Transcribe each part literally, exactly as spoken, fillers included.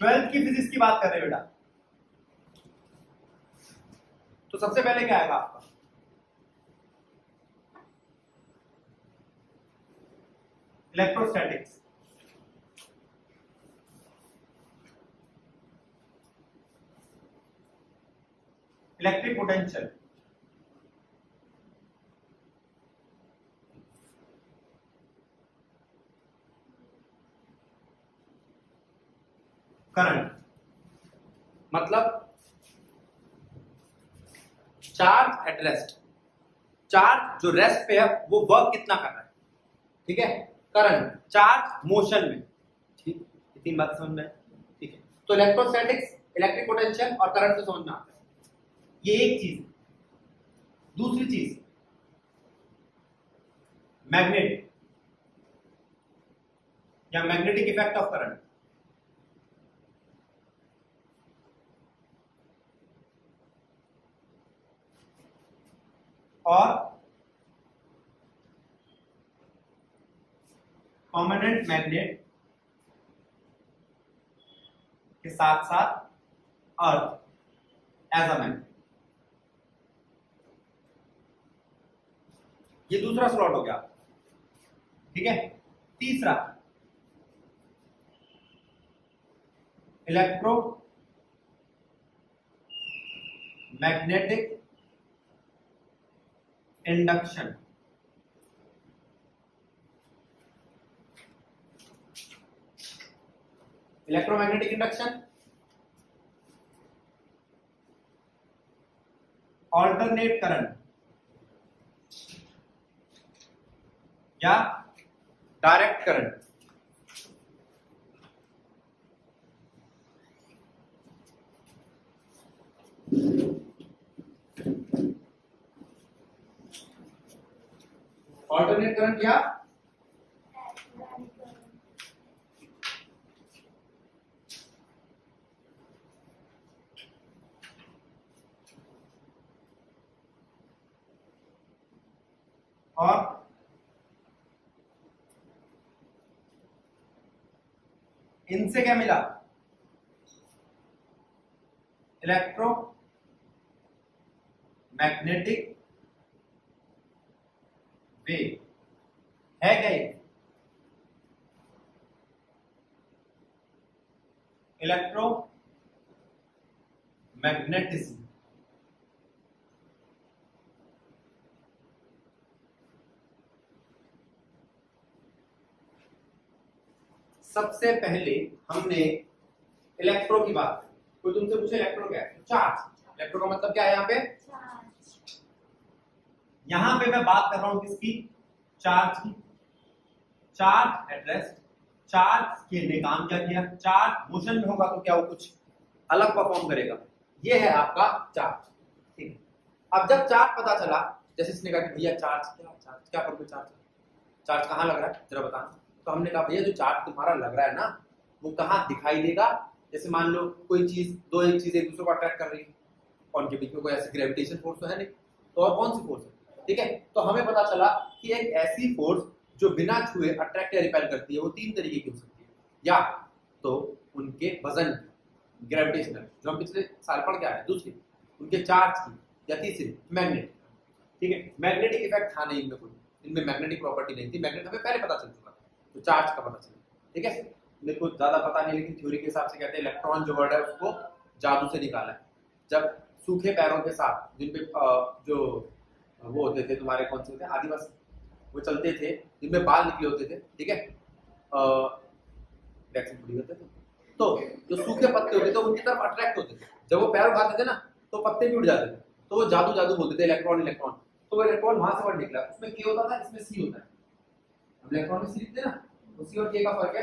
Twelfth की physics की बात कर रहे बेटा, तो सबसे पहले क्या आएगा आपका इलेक्ट्रोस्टैटिक्स। इलेक्ट्रिक पोटेंशियल, करंट, मतलब चार्ज एट रेस्ट, चार्ज जो रेस्ट पे है वो वर्क कितना कर रहा है, ठीक है, करंट, चार्ज मोशन में, ठीक, इतनी बात समझ में, ठीक है। तो इलेक्ट्रोस्टैटिक्स, इलेक्ट्रिक पोटेंशियल और करंट से समझना आता है, ये एक चीज। दूसरी चीज मैग्नेट या मैग्नेटिक इफेक्ट ऑफ करंट। और परमानेंट मैग्नेट के साथ साथ अर्थ एज अ मैग्नेट, ये दूसरा स्लॉट हो गया, ठीक है। तीसरा electromagnetic induction, electromagnetic induction, alternate current या डायरेक्ट करंट, ऑल्टरनेट करंट या और इनसे क्या मिला इलेक्ट्रो मैग्नेटिक वेव है क्या, इलेक्ट्रो मैग्नेटिज्म, सबसे पहले हमने इलेक्ट्रो की बात की। कोई तुमसे पूछे इलेक्ट्रो क्या है, चार्ज, इलेक्ट्रो का मतलब क्या है यहाँ पे, यहाँ पे मैं बात कर रहा हूं किसकी, चार्ज की, चार्ज एट रेस्ट, चार्ज के ने काम क्या किया, चार्ज मोशन में होगा तो क्या वो कुछ अलग परफॉर्म करेगा, ये है आपका चार्ज, ठीक है। अब जब चार्ज पता चला, जैसे इसने कहा कि भैया चार्ज क्या, चार्ज क्या पर चार्ज चार्ज कहाँ लग रहा है जरा बताना, तो हमने कहा भैया जो चार्ज तुम्हारा लग रहा है ना वो कहाँ दिखाई देगा, जैसे मान लो कोई चीज, दो एक चीज एक दूसरे को अट्रैक्ट कर रही है, और उनके बीच में कोई ऐसी ग्रेविटेशन फोर्स तो है नहीं, तो और कौन सी फोर्स है, ठीक है। तो हमें पता चला कि एक ऐसी फोर्स जो बिना छुए अट्रैक्ट या रिपेल करती है वो तीन तरीके की हो सकती है, या तो उनके वजन की, ग्रेविटेशनल, जो हम पिछले साल पढ़ के आए, दूसरी उनके चार्ज की, या तीसरी मैग्नेट, ठीक है। मैग्नेटिक इफेक्ट था नहीं इनमें, कोई इनमें मैग्नेटिक प्रॉपर्टी नहीं थी, मैग्नेट हमें पहले पता चल चुका, तो चार्ज का पता चला, ठीक है। मेरे को ज्यादा पता नहीं, लेकिन थ्योरी के हिसाब से कहते हैं इलेक्ट्रॉन जो वर्ड है उसको जादू से निकाला है, जब सूखे पैरों के साथ, जिनपे जो वो होते थे तुम्हारे कौन से होते हैं आदिवासी, वो चलते थे जिनमें बाल निकले होते थे, ठीक है, होते थे, तो जो सूखे पत्ते होते थे उनकी तरफ अट्रैक्ट होते थे, जब वो पैर उठाते थे ना तो पत्ते भी उड़ जाते थे, तो वो जादू जादू बोलते थे इलेक्ट्रॉन इलेक्ट्रॉन, तो वो इलेक्ट्रॉन वहां से बाहर निकला, उसमें के होता था, इसमें सी होता है, इलेक्ट्रॉन में सीरीज थे ना, उसी और के का फर्क है,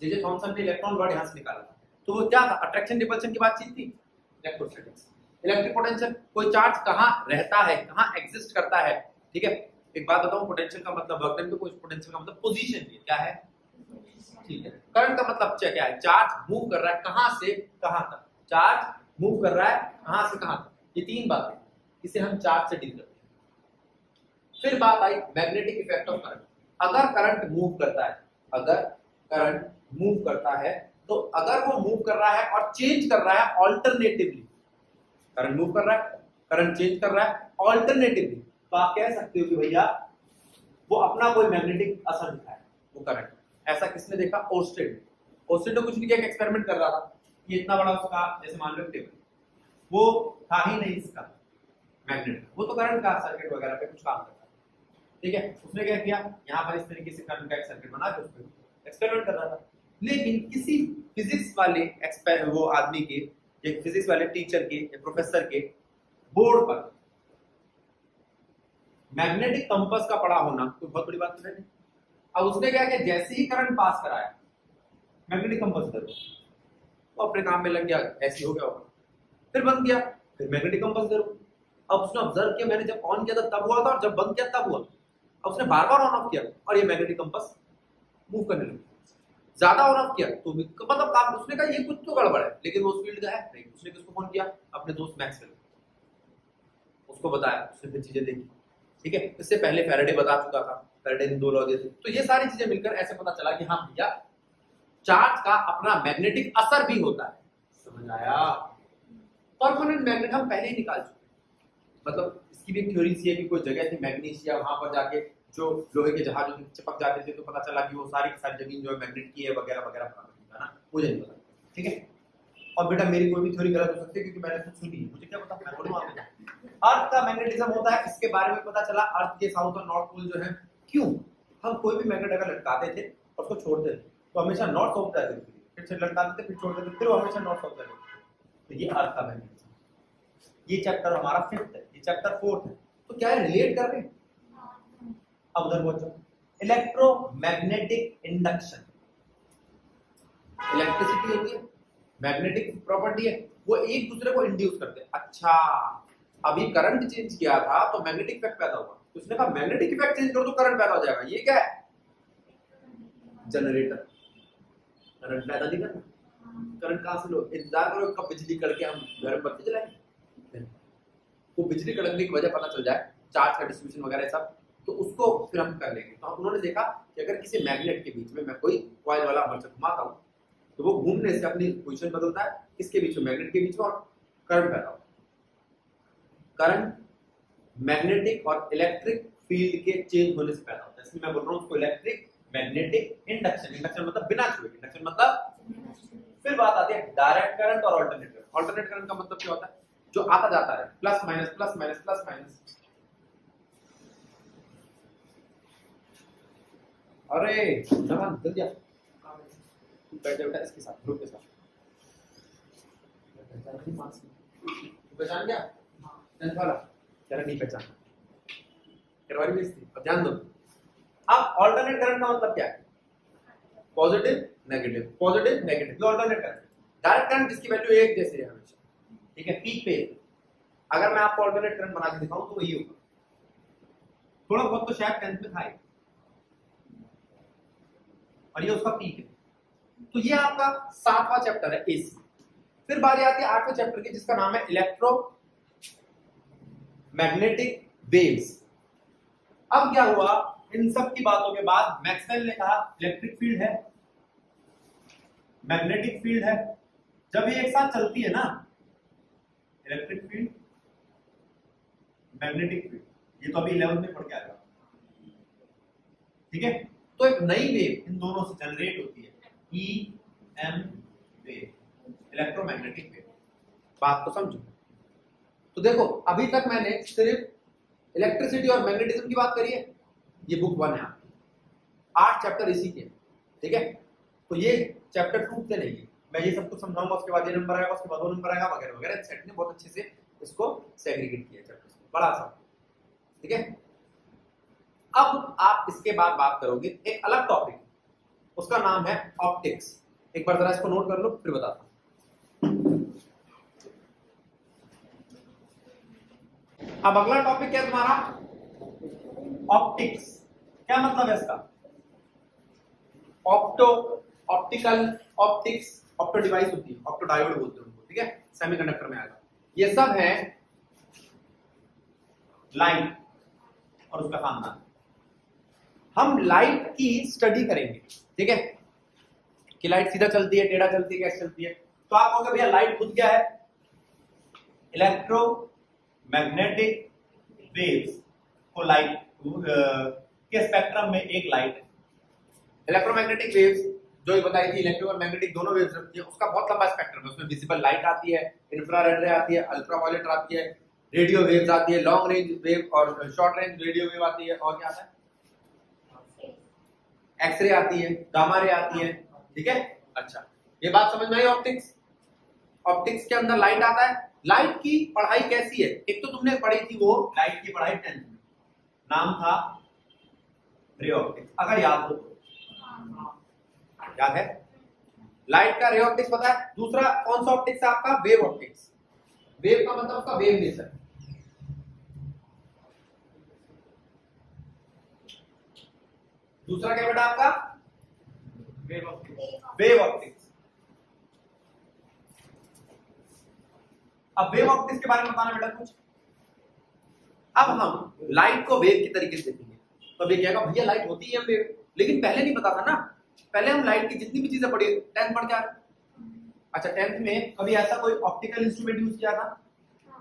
जेजे थॉमसन ने इलेक्ट्रॉन वर्ड यहाँ से निकाला था, तो वो क्या था, अट्रैक्शन रिपल्शन की बातचीत थी, इलेक्ट्रोस्टैटिक्स। इलेक्ट्रिक पोटेंशियल, कोई चार्ज कहाँ रहता है, कहाँ एग्जिस्ट करता है, ठीक है। एक बात बताऊँ, पोटेंशियल का मतलब वर्क डन, तो पोटेंशियल का मतलब पोजीशन भी क्या है, ठीक है। करंट का मतलब क्या है, चार्ज मूव कर रहा है कहाँ से कहाँ तक, चार्ज मूव कर रहा है कहाँ से कहाँ तक, ये तीन बातें, इसे हम चार्ज से डील करते हैं। फिर बात आई मैग्नेटिक इफेक्ट ऑफ करंट, अगर करंट मूव करता है, अगर करंट मूव करता है तो अगर वो मूव कर रहा है और चेंज कर रहा है ऑल्टरनेटिवली, करंट मूव कर रहा है, करंट चेंज कर रहा है ऑल्टरनेटिवली, तो आप कह सकते हो कि भैया वो अपना कोई मैग्नेटिक असर दिखाए वो करंट। ऐसा किसने देखा? ओस्टेड। ओस्टेड तो कुछ नहीं किया, एक्सपेरिमेंट कर रहा था, ये इतना बड़ा उसका जैसे मान लो टेबल, वो था ही नहीं इसका मैग्नेट, वो तो करंट का सर्किट वगैरह पे कुछ काम करता है, ठीक है। उसने क्या किया, यहाँ पर इस तरीके से करंट का एक सर्किट बना के उस पर एक्सपेरिमेंट कर रहा था, लेकिन किसी फिजिक्स वाले एक्सपेर वो आदमी के या फिजिक्स वाले टीचर के या प्रोफेसर के बोर्ड पर मैग्नेटिक कंपास का पड़ा होना कोई बहुत बड़ी बात तो नहीं। अब उसने क्या किया, जैसे ही करंट पास कराया मैग्नेटिक कंपास उधर, वो अपने काम में लग गया, ऐसे हो गया होगा, फिर बंद किया, फिर मैग्नेटिक कंपास उधर। अब उसने ऑब्जर्व किया, मैंने जब ऑन किया था तब हुआ था और जब बंद किया तब हुआ। अब उसने बार बार ऑन ऑफ किया और ये मैग्नेटिक कंपास मूव करने लगा, ज्यादा ऑन ऑफ किया तो मतलब काम, उसने कहा ये कुछ तो गड़बड़ है, लेकिन वो उस फील्ड का है नहीं। उसने किसको फोन किया, अपने दोस्त मैक्सवेल, उसको बताया, उसने फिर चीजें देखी, ठीक है। इससे पहले फैराडे बता चुका था, फैराडे ने दो लॉ दिए थे। तो ये सारी चीजें मिलकर ऐसे पता चला कि हाँ भैया चार्ज का अपना मैग्नेटिक असर भी होता है, समझ आया। परमानेंट मैग्नेट हम पहले ही निकाल चुके, मतलब इसकी भी थ्योरी थी कि कोई जगह थी मैग्नीशिया, वहां पर जाके जो लोहे के जहाज चिपक जाते थे तो पता चला कि वो सारी सारी जमीन जो है मैग्नेट की है वगैरह वगैरह, पता ना मुझे नहीं पता, ठीक है। और बेटा मेरी कोई भी थ्योरी गलत हो सकती है क्योंकि मैंने तो सुनी, मुझे क्या पता, मैं बोलूं आपको। अर्थ का मैग्नेटिज्म होता है, इसके बारे में पता चला। अर्थ के साउथ और नॉर्थ पोल जो है, क्यों हम कोई भी मैग्नेट अगर लटकाते थे और उसको छोड़ते थे तो हमेशा नॉर्थ साउथ जाते थे, फिर से लटकाते थे फिर छोड़ते थे, फिर वो हमेशा नॉर्थ साउथ जाते थे। तो ये अर्थ का मैग्नेटिज्म, ये चैप्टर हमारा फिफ्थ है, ये चैप्टर फोर्थ है, तो क्या रिलेट कर रहे हैं। अब उधर पहुंचो, इलेक्ट्रोमैग्नेटिक इंडक्शन, इलेक्ट्रिसिटी होती है, मैग्नेटिक प्रॉपर्टी है, वो एक दूसरे को इंड्यूस करते हैं। अच्छा अभी करंट चेंज किया था तो मैग्नेटिक इफेक्ट पैदा हुआ, उसने कहा मैग्नेटिक इफेक्ट चेंज कर दो करंट पैदा हो जाएगा, ये क्या है, जनरेटर। करंट पैदा नहीं करना, करंट कहां से लो, इंतजार करो कब बिजली कड़के हम घर में बत्ती जलाएंगे, वो बिजली कड़कने की वजह पता चल जाए, चार्ज का डिस्ट्रीब्यूशन वगैरह सब, तो उसको फिर हम कर लेंगे। तो हम उन्होंने देखा कि अगर किसी मैग्नेट के बीच में मैं कोई कॉइल वाला आर्मेचर घुमाता हूँ तो वो घूमने से अपनी पोजीशन बदलता है, किसके बीच में, मैग्नेट के बीच में, और करंट पैदा होता है। करंट मैग्नेटिक और इलेक्ट्रिक फील्ड के चेंज होने से पैदा होता है, इसलिए मैं बोल रहा हूँ उसको इलेक्ट्रिक मैग्नेटिक इंडक्शन। इंडक्शन मतलब बिना छुए, इंडक्शन मतलब। फिर बात आती है डायरेक्ट करंट और अल्टरनेट करंट। अल्टरनेट करंट का मतलब क्या होता है, जो आता जाता है, plus minus plus minus plus minus. अरे जवान निकल जा, बैठ जा बेटा इसके साथ, ग्रुप के साथ, पहचान गया नहीं पहचान, ध्यान दो। अब ऑल्टरनेट करंट का मतलब क्या है, positive negative, positive negative, alternate current. Direct current जिसकी वैल्यू एक जैसी है हमेशा, ठीक है, पीक पे। अगर मैं आपको ऑल्टरनेट करंट बना के दिखाऊं तो वही होगा, थोड़ा बहुत तो शायद टेंथ में था ही, और ये उसका पीक है। तो ये आपका सातवां चैप्टर है एसी। फिर बारी आती है आठवें चैप्टर की, जिसका नाम है इलेक्ट्रो मैग्नेटिक वेव्स। अब क्या हुआ, इन सब की बातों के बाद मैक्सवेल ने कहा इलेक्ट्रिक फील्ड है, मैग्नेटिक फील्ड है, जब ये एक साथ चलती है ना, इलेक्ट्रिक फील्ड मैग्नेटिक फील्ड, ये तो अभी इलेवंथ में पढ़ के आएगा, ठीक है। तो एक नई वेव इन दोनों से जनरेट होती है, E M wave, electromagnetic wave. बात को समझो। तो देखो अभी तक मैंने सिर्फ इलेक्ट्रिसिटी और मैग्नेटिज्म की बात करी है, ये बुक वन है, आठ चैप्टर इसी के, ठीक है। तो ये चैप्टर टू के नहीं है, मैं ये सब कुछ समझाऊंगा, उसके बाद ये नंबर आएगा, उसके बाद वो नंबर आएगा वगैरह वगैरह। सेट ने बहुत अच्छे से इसको सेग्रीगेट किया चैप्टर से, बड़ा सा, ठीक है। अब आप इसके बाद बात करोगे एक अलग टॉपिक, उसका नाम है ऑप्टिक्स। एक बार जरा इसको नोट कर लो, फिर बताता हूं। अब अगला टॉपिक क्या है तुम्हारा, ऑप्टिक्स। क्या मतलब है इसका, opto, optical, optics, opto device होती है, ऑप्टो डायोड बोलते हैं उनको, ठीक है, सेमीकंडक्टर में आएगा। ये सब है लाइट और उसका खानदान। हम लाइट की स्टडी करेंगे, ठीक है। कि लाइट सीधा चलती है, टेढ़ा चलती है, कैसे चलती है। तो आप कहोगे भैया लाइट खुद क्या है, इलेक्ट्रोमैग्नेटिक वेव्स को लाइट के स्पेक्ट्रम में एक लाइट है। इलेक्ट्रोमैग्नेटिक वेव्स जो ये बताई थी, इलेक्ट्रो और मैग्नेटिक दोनों वेव्स रखती है, उसका बहुत लंबा स्पेक्ट्रम है। उसमें विजिबल लाइट आती है, इंफ्रारेड रे आती है, अल्ट्रावायलेट आती है, रेडियो वेव्स आती है, लॉन्ग रेंज वेव और शॉर्ट रेंज रेडियो वेव आती है, और क्या आता है एक्सरे आती है, गामा रे आती है। ठीक है, अच्छा ये बात समझ में आई। ऑप्टिक्स, ऑप्टिक्स के अंदर लाइट आता है। लाइट की पढ़ाई कैसी है, एक तो तुमने पढ़ी थी वो लाइट की पढ़ाई टेंथ में, नाम था रे ऑप्टिक्स, अगर याद हो तो याद है लाइट का रे ऑप्टिक्स पता है। दूसरा कौन सा ऑप्टिक्स है आपका, वेव ऑप्टिक्स। वेव का मतलब उसका वेव नेचर, दूसरा क्या बेटा आपका वेव ऑप्टिक्स, वेव ऑप्टिक्स। अब वेव ऑप्टिक्स के बारे में बताना बेटा कुछ। अब हम लाइट को वेव के तरीके से देखेंगे, तो ये कहेगा भैया लाइट होती है वेव, लेकिन पहले नहीं पता था ना। पहले हम लाइट की जितनी भी चीजें पढ़ी टेंथ पढ़ के आ रहे। अच्छा टेंथ में कभी ऐसा कोई ऑप्टिकल इंस्ट्रूमेंट यूज किया था,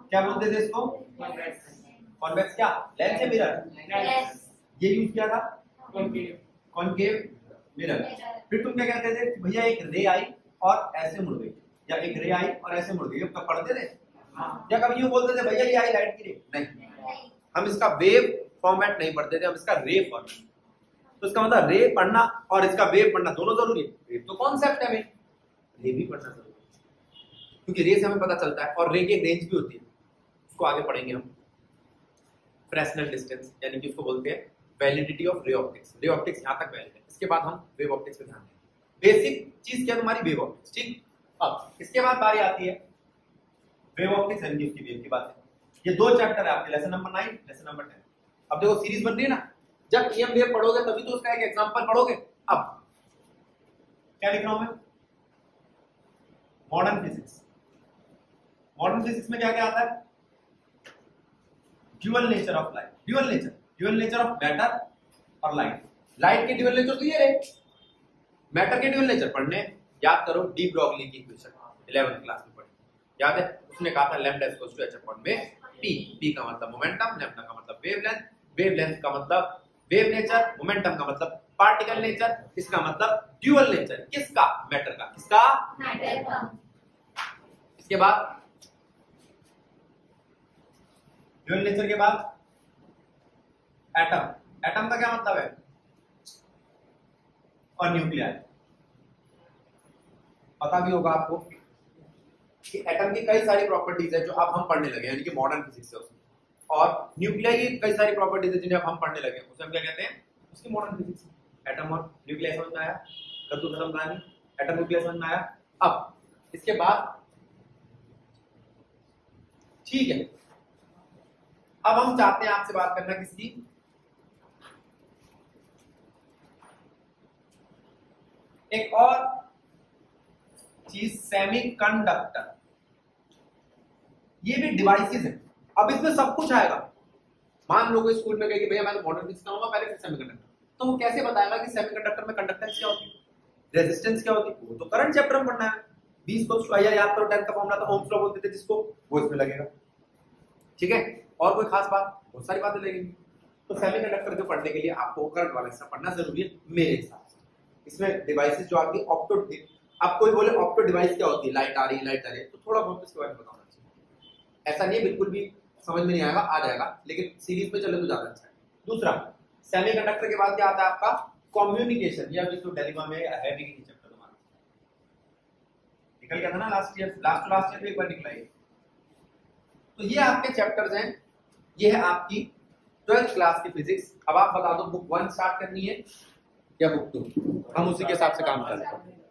क्या बोलते थे इसको, कॉन्वेक्स क्या लेंस या मिरर, ये यूज किया था कॉनकेव मिरर। फिर तुम क्या कहते थे भैया एक रे आई और ऐसे मुड़ गई, या एक रे आई और ऐसे मुड़ गई, ये पढ़ते थे। या कभी यूं बोलते थे भैया ये आई लाइट की रे, नहीं हम इसका वेव फॉर्मेट नहीं पढ़ते थे, हम इसका रे पढ़ते। तो इसका मतलब रे पढ़ना और इसका वेव पढ़ना दोनों जरूरी है। रे तो कॉन्सेप्ट है, हमें रे भी पढ़ना जरूरी है क्योंकि रे से हमें पता चलता है, और रे की रेंज भी होती है, उसको आगे पढ़ेंगे हम। फ्रेस्नेल डिस्टेंस यानी कि उसको बोलते हैं validity of ray optics, ray optics यहाँ तक वैलिड है। इसके बाद हम वेव ऑप्टिक्स पे ध्यान देंगे। बेसिक चीज क्या हमारी वेव ऑप्टिक्स, ठीक। अब इसके बाद बारी आती है वेव ऑप्टिक्स यानी कि उसकी वेव की बात है। ये दो चैप्टर है आपके, lesson number nine, lesson number ten. अब देखो सीरीज बन रही है ना, जब ईएम वेव पढ़ोगे तभी तो उसका एक एग्जांपल पढ़ोगे। अब क्या लिख रहा हूं मैं, मॉडर्न फिजिक्स। मॉडर्न फिजिक्स में क्या क्या आता है, dual nature of light, dual nature dual nature of matter और लाइट। लाइट के ड्यूअल नेचर क्लियर है, मैटर के ड्यूअल नेचर पढ़ने याद करो डी ब्रोगली की इक्वेशन, ग्यारहवीं क्लास में पढ़ी याद है। उसने कहा था lambda equals to H upon में पी, पी का मतलब मोमेंटम, लैम्डा का मतलब वेवलेंथ, वेवलेंथ का मतलब वेव नेचर, मोमेंटम का मतलब पार्टिकल नेचर, इसका मतलब ड्यूअल नेचर किसका, मैटर का, किसका मैटर का। इसके बाद ड्यूअल नेचर के बाद एटम, एटम का क्या मतलब है, और न्यूक्लियर पता भी होगा आपको कि एटम की कई सारी प्रॉपर्टीज है जो अब हम पढ़ने लगे, यानी कि मॉडर्न फिजिक्स है उसमें, और न्यूक्लियर की कई सारी प्रॉपर्टीज है जिन्हें अब हम पढ़ने लगे, उसे हम क्या कहते हैं, उसकी मॉडर्न फिजिक्स। एटम और न्यूक्लियर समझ में आया, कद्दू खत्म कहानी, एटम न्यूक्लियर समझ में आया। अब इसके बाद ठीक है, अब हम चाहते हैं आपसे बात करना किसकी, एक और चीज सेमीकंडक्टर, ये भी डिवाइसेस हैं। अब इसमें सब कुछ आएगा, मान लो स्कूल में गए कि भैया मैं तो मॉडर्न फिजिक्स करूंगा पहले फिर सेमीकंडक्टर, तो वो कैसे बताएगा कि सेमीकंडक्टर में कंडक्टेंस क्या होती है, रेजिस्टेंस क्या होती है, वो तो करंट चैप्टर में पढ़ना है। बीस को याद करो, टेंथ का फॉर्मूला था ओम्स लॉ बोलते थे जिसको, वो इसमें लगेगा। ठीक है, और कोई खास बात, बहुत सारी बातें लगेंगी। तो सेमीकंडक्टर को पढ़ने के लिए आपको करंट वाला हिस्सा पढ़ना जरूरी है मेरे हिसाब से। इसमें डिवाइसेस जो आती है ऑप्टो, आप कोई बोले ऑप्टो डिवाइस क्या होती है, लाइट आ रही है, लाइट आ रही है, तो थोड़ा बहुत इसके बारे में बताना चाहिए। ऐसा नहीं बिल्कुल भी समझ में नहीं आएगा, आ जाएगा, लेकिन सीरीज में चले तो ज्यादा अच्छा है। दूसरा सेमीकंडक्टर के बाद क्या आता है आपका, कम्युनिकेशन। ये अभी तो डेलिमा में है भी कि चैप्टर हमारा निकल गया था ना last year, last last year में एक बार निकला है। तो ये आपके चैप्टर्स हैं, ये है आपकी ट्वेल्थ क्लास की फिजिक्स। अब आप बता दो बुक वन स्टार्ट करनी है या बुक टू, हम उसी के हिसाब से काम करते हैं।